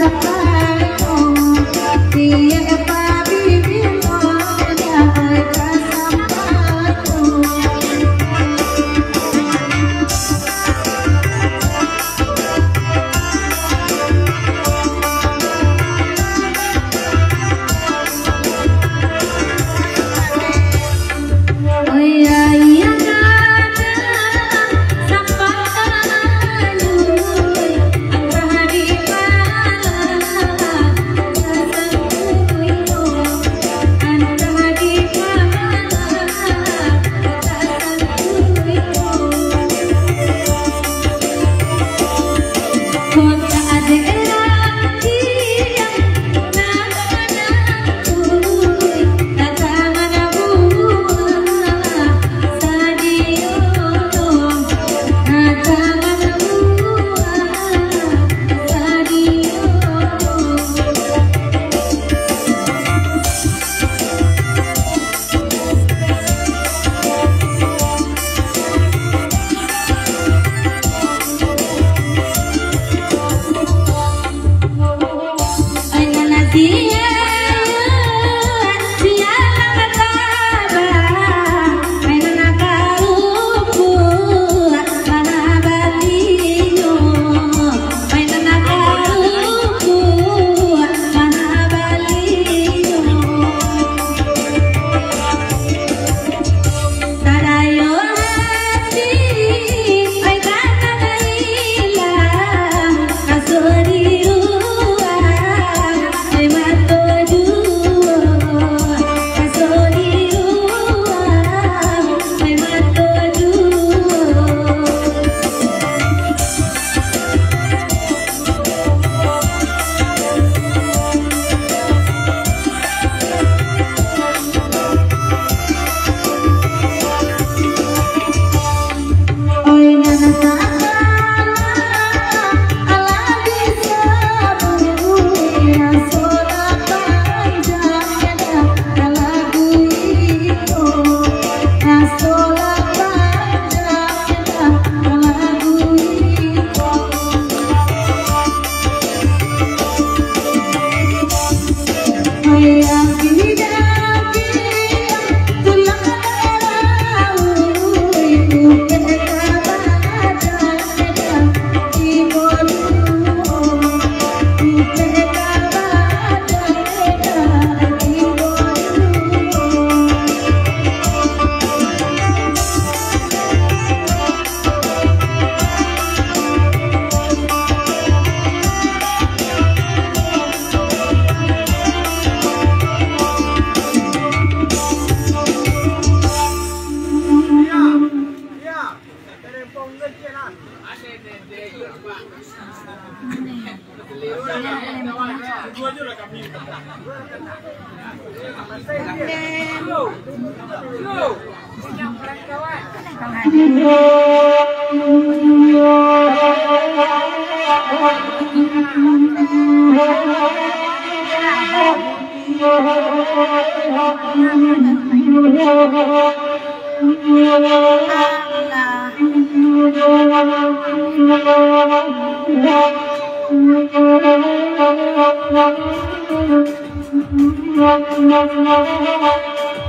Bye.